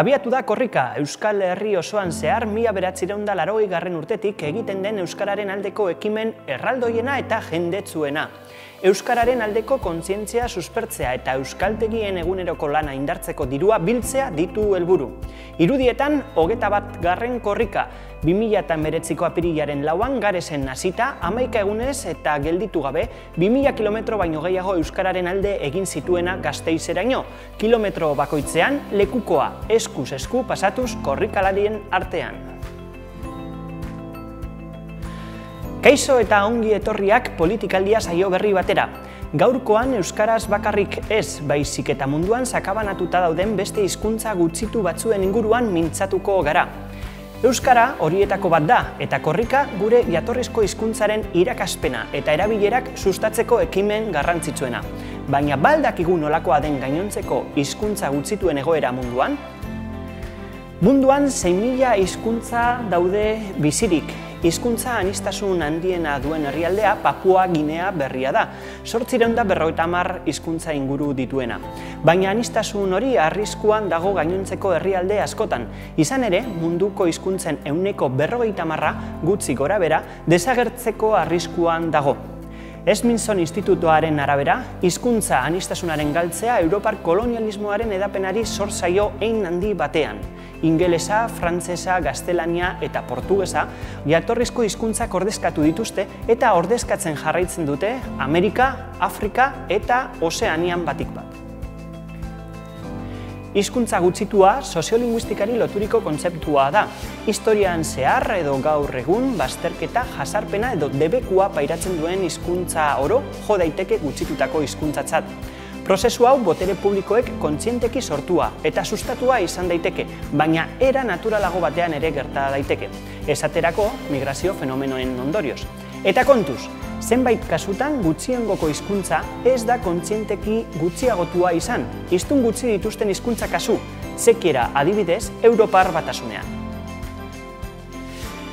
Gabiatu da korrika, Euskal Herri osoan zehar 1980 urtetik egiten den euskararen aldeko ekimen erraldoiena eta jendetsuena. Euskararen aldeko kontzientzia suspertzea eta euskaltegien eguneroko lana indartzeko dirua biltzea ditu helburu. Irudietan, 21. korrika, 2009ko apirilaren 4an Garesen hasita, 11 egunez eta gelditu gabe, 2000 kilometro baino gehiago euskararen alde egin zituena Gasteizeraino, kilometro bakoitzean lekukoa, eskuz esku pasatuz korrikalarien artean. Kaixo eta ongi etorriak Politikaldia saio berri batera. Gaurkoan euskaraz bakarrik ez, baizik eta munduan sakabanatuta dauden beste hizkuntza gutxitu batzuen inguruan mintzatuko gara. Euskara horietako bat da, eta korrika gure jatorrizko hizkuntzaren irakaspena eta erabilerak sustatzeko ekimen garrantzitsuena. Baina ba al dakigu nolakoa den gainontzeko hizkuntza gutxituen egoera munduan? Munduan 6.000 hizkuntza daude bizirik. Hizkuntza aniztasun handiena duen herrialdea Papua-Ginea berria da, 850 hizkuntza inguru dituena. Baina aniztasun hori arriskuan dago gainontzeko herrialde askotan. Izan ere, munduko hizkuntzen 50% gutxi gorabehera desagertzeko arriskuan dago. Esmintzon Institutuaren arabera, hizkuntza aniztasunaren galtzea Europar kolonialismoaren edapenari zor zaio hein handi batean. Ingeleza, Frantzesa, Gaztelania eta Portuguesa jatorrizko hizkuntzak ordezkatu dituzte eta ordezkatzen jarraitzen dute Amerika, Afrika eta Ozeanian batik bat. Hizkuntza gutxitua soziolinguistikari loturiko kontzeptua da. Historian zehar edo gaur egun bazterketa, jasarpena edo debekua pairatzen duen hizkuntza oro jo daiteke gutxitutako hizkuntzatzat. Prozesu hau botere publikoek kontzienteki sortua eta sustatua izan daiteke, baina era naturalago batean ere gerta daiteke, esaterako migrazio fenomenoen ondorioz. Eta kontuz, zenbait kasutan gutxiengoko hizkuntza ez da kontzienteki gutxiagotua izan, hiztun gutxi dituzten hizkuntza kasu, zekiera adibidez Europar batasunean.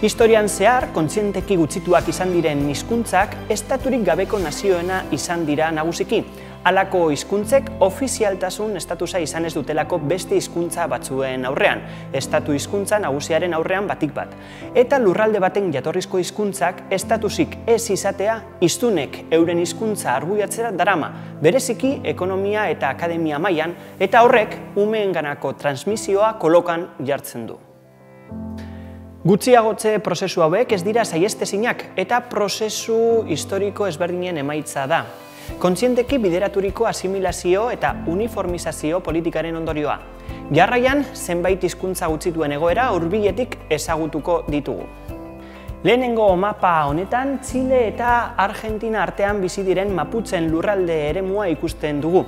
Historian zehar, kontzienteki gutxituak izan diren hizkuntzak estaturik gabeko nazioena izan dira nagusiki. Halako hizkuntzek ofizialtasun estatusa izan ez dutelako beste hizkuntza batzuen aurrean, estatu hizkuntza nagusiaren aurrean batik bat. Eta lurralde baten jatorrizko hizkuntzak estatusik ez izatea hiztunek euren hizkuntza argudiatzera darama, bereziki ekonomia eta akademia mailan, eta horrek umeenganako transmisioa kolokan jartzen du. Gutxiagotze prozesu hauek ez dira saihestezinak eta prozesu historiko ezberdinen emaitza da. Kontzienteki bideraturiko asimilazio eta uniformizazio politikaren ondorioa. Jarraian, zenbait hizkuntza gutxituen egoera hurbiletik ezagutuko ditugu. Lehenengo mapa honetan, Txile eta Argentina artean bizi diren maputzen lurralde eremua ikusten dugu.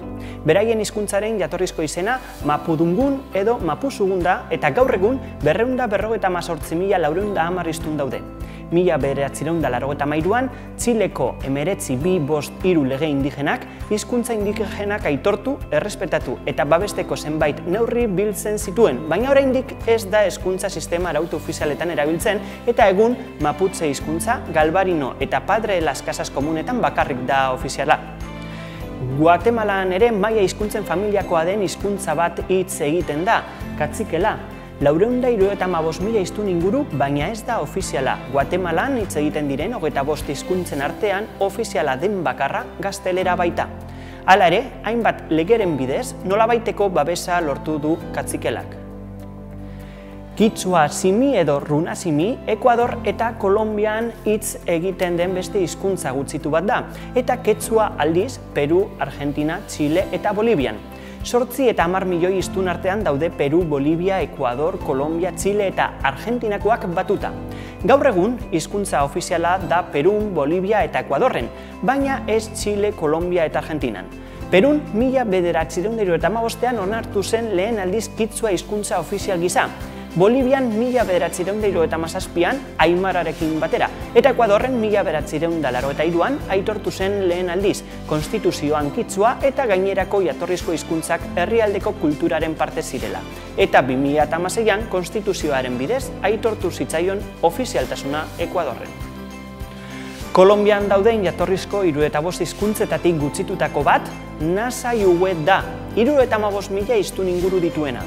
Beraien hizkuntzaren jatorrizko izena Mapudungun edo Mapudungun da eta gaur egun 258.410 hiztun daude. 1983an Txileko 19.253 lege indigenak hizkuntza indigenak aitortu, errespetatu eta babesteko zenbait neurri biltzen zituen, baina oraindik ez da hezkuntza sistema arautu ofizialetan erabiltzen eta egun Maputze hizkuntza Galbarino eta Padre Las Casas komunetan bakarrik da ofiziala. Guatemalan ere maia hizkuntzen familiakoa den hizkuntza bat hitz egiten da, katzikela. 275.000 hiztun inguru, baina ez da ofiziala. Guatemalan hitz egiten diren 25 hizkuntzen artean ofiziala den bakarra gaztelera baita. Hala ere, hainbat legeren bidez nolabaiteko babesa lortu du katzikelak. Kitzua simi edo runa simi, Ekuador eta Kolombian hitz egiten den beste hizkuntza gutxitu bat da, eta ketzua aldiz Peru, Argentina, Txile eta Bolibian. 8 eta 10 milioi hiztun artean daude Peru, Bolibia, Ekuador, Kolombia, Txile eta Argentinakoak batuta. Gaur egun, hizkuntza ofiziala da Perun, Bolibia eta Ekuadorren, baina ez Txile, Kolombia eta Argentinan. Perun, 1975an onartu zen lehen aldiz kitzua hizkuntza ofizial gisa. Bolibian 1977an aimararekin batera, eta Ekuadorren 1983an aitortu zen lehen aldiz, konstituzioan kitzua eta gainerako jatorrizko hizkuntzak herrialdeko kulturaren parte zirela. Eta 2006an konstituzioaren bidez aitortu zitzaion ofizialtasuna Ekuadorren. Kolombian dauden jatorrizko 25 hizkuntzetatik gutxitutako bat, nasai ue da, 35.000 hiztun inguru dituena.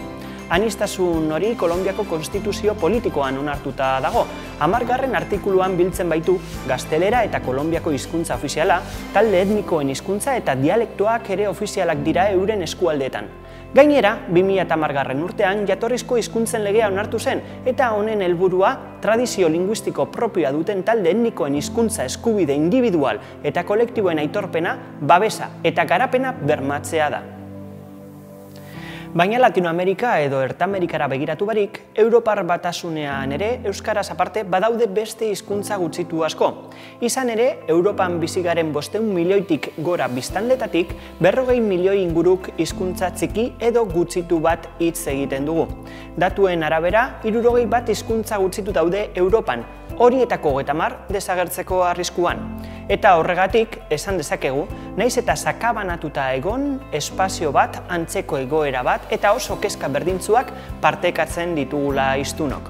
Aniztasun hori Kolombiako konstituzio politikoan onartuta dago. 10. artikuluan biltzen baitu gaztelera eta Kolombiako hizkuntza ofiziala, talde etnikoen hizkuntza eta dialektoak ere ofizialak dira euren eskualdeetan. Gainera, 2010. Urtean jatorrizko hizkuntzen legea onartu zen eta honen helburua tradizio linguistiko propioa duten talde etnikoen hizkuntza eskubide individual eta kolektiboen aitorpena, babesa eta garapena bermatzea da. Baina Latinoamerika edo Ertamerikara begiratu barik, Europar batasunean ere euskaraz aparte badaude beste hizkuntza gutxitu asko. Izan ere, Europan bizigaren 500 milioitik gora biztanletatik 40 milioi inguruk hizkuntza txiki edo gutxitu bat hitz egiten dugu. Datuen arabera, 61 hizkuntza gutxitu daude Europan, horietako 30 desagertzeko arriskuan. Eta horregatik, esan dezakegu, naiz eta sakabanatuta egon, espazio bat, antzeko egoera bat eta oso kezka berdintzuak partekatzen ditugula hiztunok.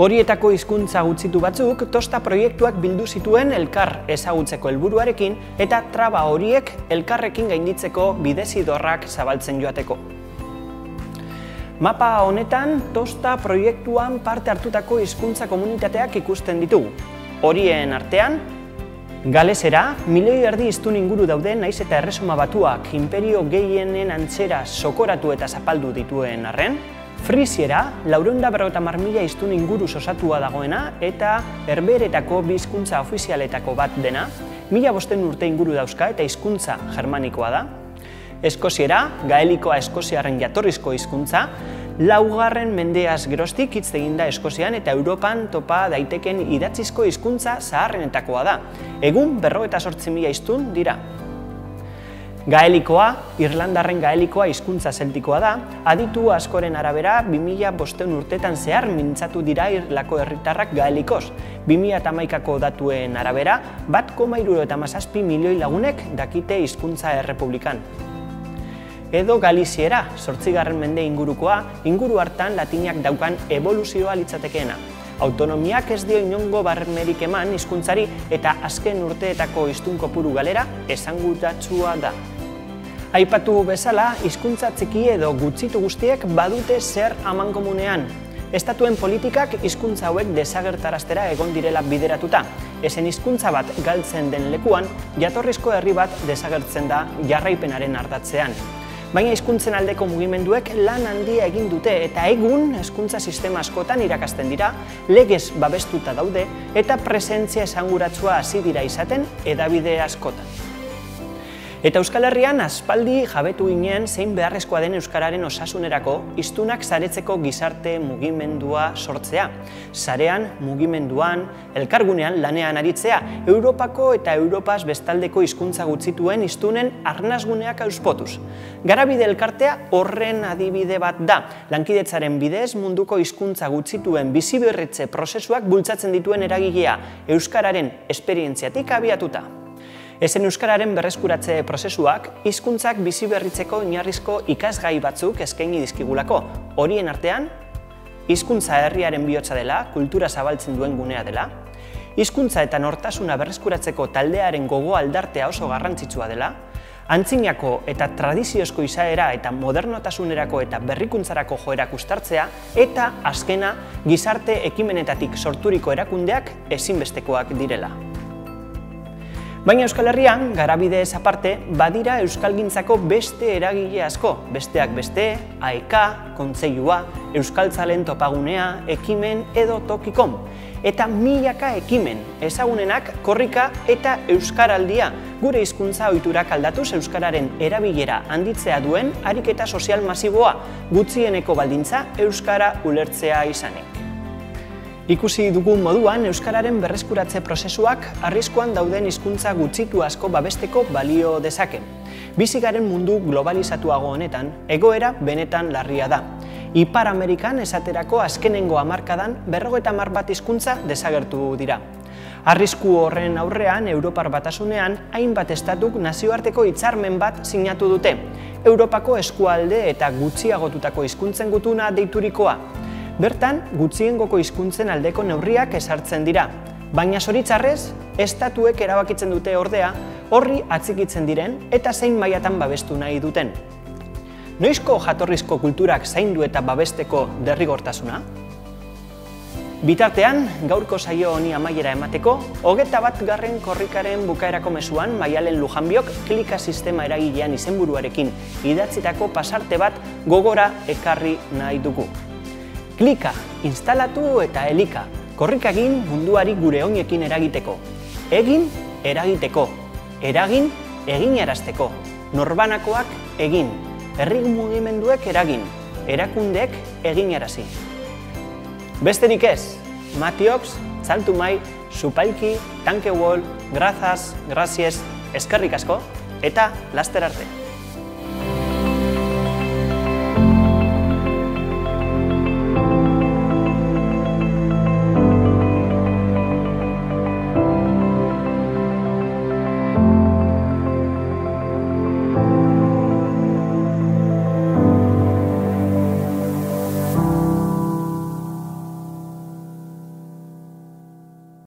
Horietako hizkuntza gutxitu batzuk tosta proiektuak bildu zituen elkar ezagutzeko helburuarekin eta traba horiek elkarrekin gainditzeko bidezidorrak zabaltzen joateko. Mapa honetan, tosta proiektuan parte hartutako hizkuntza komunitateak ikusten ditugu. Horien artean, Galesera, 1,5 milioi hiztun inguru daude naiz eta Erresuma Batuak imperio gehienen antzera sokoratu eta zapaldu dituen arren, Frisiera, 450.000 hiztun inguru osatua dagoena eta Herbeheretako bi hizkuntza ofizialetako bat dena, 1.500 urte inguru dauzka eta hizkuntza germanikoa da, Eskosiera, gaelikoa Eskosiaren jatorrizko hizkuntza, 2. mendeaz geroztik hitz eginda Eskosian eta Europan topa daiteken idatzizko hizkuntza zaharrenetakoa da. Egun 48 mila hiztun dira. Gaelikoa, Irlandaren gaelikoa hizkuntza zeltikoa da, aditu askoren arabera 2.500 urtetan zehar mintzatu dira Irlako herritarrak gaelikoz. 2011ko datuen arabera, 1,77 milioi lagunek dakite hizkuntza errepublikan. Edo Galiziera, 8. mende ingurukoa, inguru hartan latinak daukan evoluzioa litzatekeena. Autonomiak ez dio inongo barmerik eman hizkuntzari eta azken urteetako hiztun kopuru galera esanguratsua da. Aipatu bezala, hizkuntza txiki edo gutxitu guztiek badute zer amankomunean. Estatuen politikak hizkuntza hauek desagertaraztera egon direla bideratuta. Ezen hizkuntza bat galtzen den lekuan, jatorrizko herri bat desagertzen da jarraipenaren ardatzean. Baina hizkuntzen aldeko mugimenduek lan handia egin dute eta egun hezkuntza sistema askotan irakasten dira, legez babestuta daude eta presentzia esanguratsua hasi dira izaten hedabide askotan. Eta Euskal Herrian aspaldi jabetu ginen zein beharrezkoa den euskararen osasunerako hiztunak saretzeko gizarte mugimendua sortzea. Sarean, mugimenduan, elkargunean lanean aritzea, Europako eta Europaz bestaldeko hizkuntza gutxituen hiztunen arnasguneak hauspotuz. Garabide elkartea horren adibide bat da. Lankidetzaren bidez munduko hizkuntza gutxituen biziberritze prozesuak bultzatzen dituen eragilea, euskararen esperientziatik abiatuta. Ezen euskararen berreskuratze prozesuak, hizkuntzak bizi berritzeko oinarrizko ikasgai batzuk eskaini dizkigulako. Horien artean, hizkuntza herriaren bihotza dela, kultura zabaltzen duen gunea dela, hizkuntza eta nortasuna berreskuratzeko taldearen gogo aldartea oso garrantzitsua dela, antzinako eta tradiziozko izaera eta modernotasunerako eta berrikuntzarako joerak uztartzea, eta azkena gizarte ekimenetatik sorturiko erakundeak ezinbestekoak direla. Baina Euskal Herrian, garabideez aparte, badira euskalgintzako beste eragile asko, besteak beste, AEK, kontseilua, euskaltzalen topagunea, ekimen edo tokikom. Eta milaka ekimen, ezagunenak korrika eta euskaraldia, gure hizkuntza ohiturak aldatuz euskararen erabilera handitzea duen ariketa sozial masiboa, gutxieneko baldintza euskara ulertzea izanik. Ikusi dugun moduan, euskararen berreskuratze prozesuak arriskuan dauden hizkuntza gutxitu asko babesteko balio dezake. Bizi garen mundu globalizatuago honetan, egoera benetan larria da. Ipar Amerikan esaterako azkenengo hamarkadan 51 hizkuntza desagertu dira. Arrisku horren aurrean, Europar batasunean, hainbat estatuk nazioarteko hitzarmen bat sinatu dute. Europako eskualde eta gutxiagotutako hizkuntzen gutuna deiturikoa. Bertan, gutxiengoko hizkuntzen aldeko neurriak ezartzen dira. Baina zoritzarrez, estatuek erabakitzen dute ordea, horri atxikitzen diren eta zein mailatan babestu nahi duten. Noizko jatorrizko kulturak zaindu eta babesteko derrigortasuna? Bitartean, gaurko saio honi amaiera emateko, 21. korrikaren bukaerako mezuan Maialen Lujanbiok klika sistema eragilean izenburuarekin idatzitako pasarte bat gogora ekarri nahi dugu. Klika, instalatu eta elika, korrikagin munduari gure oinekin eragiteko. Egin, eragiteko. Eragin, eginarazteko. Norbanakoak egin. Herri mugimenduek eragin. Erakundeek eginarazi. Besterik ez, Matiox, Txaltumai, Supaiki, Tankewol, Grazas, Grazies, Eskerrik asko, eta laster arte.